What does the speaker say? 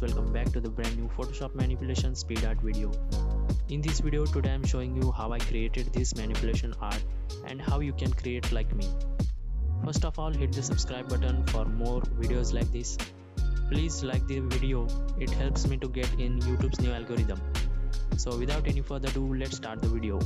guys, welcome back to the brand new Photoshop manipulation speed art video. In this video today I'm showing you how I created this manipulation art and how you can create like me. First of all, hit the subscribe button for more videos like this. Please like the video, it helps me to get in YouTube's new algorithm. So without any further ado, let's start the video.